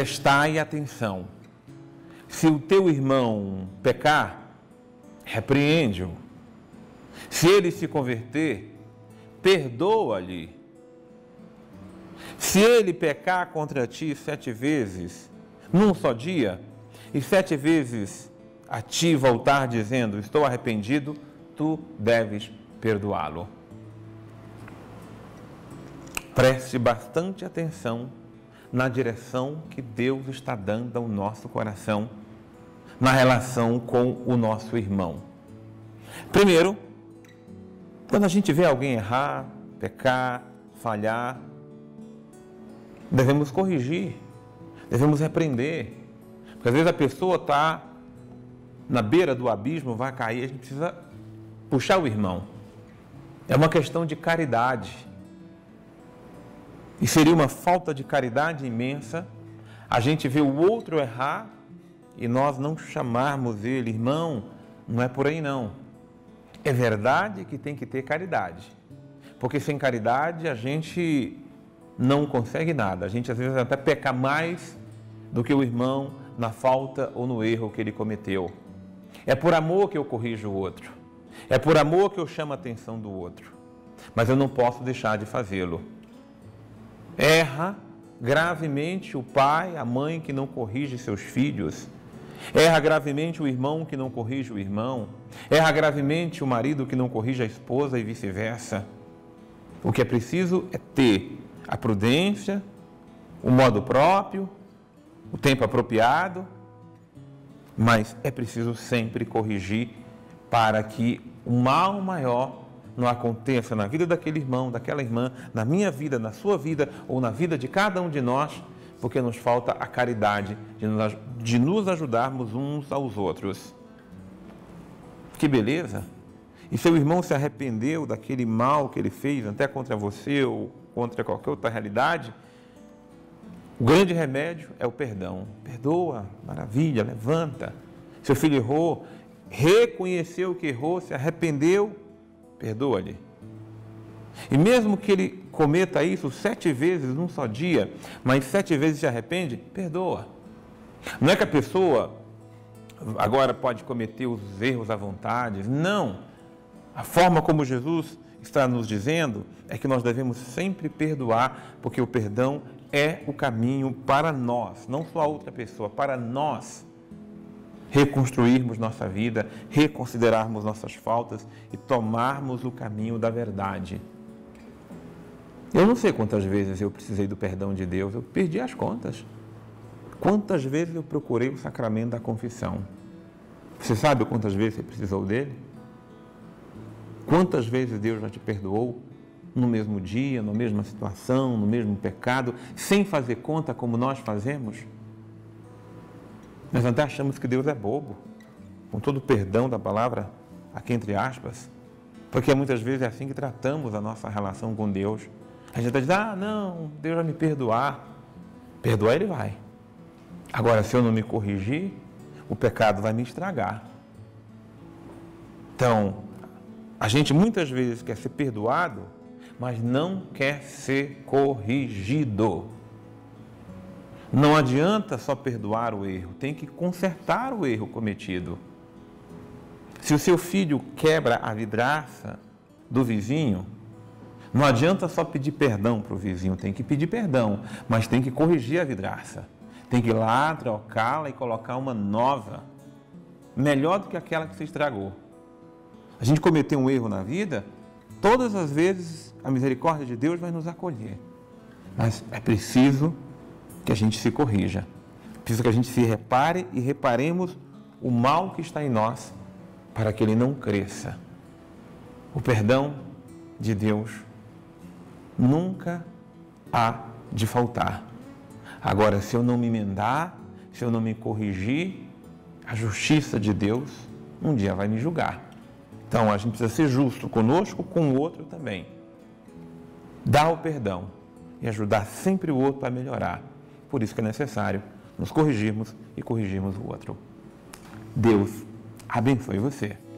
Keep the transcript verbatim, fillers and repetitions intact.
prestai atenção. Se o teu irmão pecar, repreende-o. Se ele se converter, perdoa-lhe. Se ele pecar contra ti sete vezes, num só dia, e sete vezes a ti voltar dizendo, estou arrependido, tu deves perdoá-lo. Preste bastante atenção na direção que Deus está dando ao nosso coração, na relação com o nosso irmão. Primeiro, quando a gente vê alguém errar, pecar, falhar, devemos corrigir, devemos repreender. Porque às vezes a pessoa está na beira do abismo, vai cair, a gente precisa puxar o irmão. É uma questão de caridade. E seria uma falta de caridade imensa a gente ver o outro errar e nós não chamarmos ele, irmão, não é por aí não. É verdade que tem que ter caridade, porque sem caridade a gente não consegue nada. A gente às vezes até peca mais do que o irmão na falta ou no erro que ele cometeu. É por amor que eu corrijo o outro, é por amor que eu chamo a atenção do outro, mas eu não posso deixar de fazê-lo. Erra gravemente o pai, a mãe que não corrige seus filhos. Erra gravemente o irmão que não corrige o irmão. Erra gravemente o marido que não corrige a esposa e vice-versa. O que é preciso é ter a prudência, o modo próprio, o tempo apropriado, mas é preciso sempre corrigir para que o mal maior não aconteça na vida daquele irmão, daquela irmã, na minha vida, na sua vida ou na vida de cada um de nós, porque nos falta a caridade de nos, de nos ajudarmos uns aos outros. Que beleza! E seu irmão se arrependeu daquele mal que ele fez, até contra você ou contra qualquer outra realidade, o grande remédio é o perdão. Perdoa, maravilha, levanta. Seu filho errou, reconheceu que errou, se arrependeu, perdoa-lhe. E mesmo que ele cometa isso sete vezes num só dia, mas sete vezes se arrepende, perdoa. Não é que a pessoa agora pode cometer os erros à vontade, não. A forma como Jesus está nos dizendo é que nós devemos sempre perdoar, porque o perdão é o caminho para nós, não só a outra pessoa, para nós reconstruirmos nossa vida, reconsiderarmos nossas faltas e tomarmos o caminho da verdade. Eu não sei quantas vezes eu precisei do perdão de Deus, eu perdi as contas. Quantas vezes eu procurei o sacramento da confissão? Você sabe quantas vezes você precisou dele? Quantas vezes Deus já te perdoou? No mesmo dia, na mesma situação, no mesmo pecado, sem fazer conta como nós fazemos? Nós até achamos que Deus é bobo, com todo o perdão da palavra, aqui entre aspas, porque muitas vezes é assim que tratamos a nossa relação com Deus. A gente diz, ah, não, Deus vai me perdoar. Perdoar Ele vai. Agora, se eu não me corrigir, o pecado vai me estragar. Então, a gente muitas vezes quer ser perdoado, mas não quer ser corrigido. Não adianta só perdoar o erro, tem que consertar o erro cometido. Se o seu filho quebra a vidraça do vizinho, não adianta só pedir perdão para o vizinho, tem que pedir perdão, mas tem que corrigir a vidraça. Tem que ir lá, trocá-la e colocar uma nova, melhor do que aquela que se estragou. A gente cometeu um erro na vida, todas as vezes a misericórdia de Deus vai nos acolher, mas é preciso que a gente se corrija, precisa que a gente se repare e reparemos o mal que está em nós para que ele não cresça. O perdão de Deus nunca há de faltar. Agora, se eu não me emendar, se eu não me corrigir, a justiça de Deus um dia vai me julgar. Então, a gente precisa ser justo conosco, com o outro também. Dar o perdão e ajudar sempre o outro a melhorar. Por isso que é necessário nos corrigirmos e corrigirmos o outro. Deus abençoe você.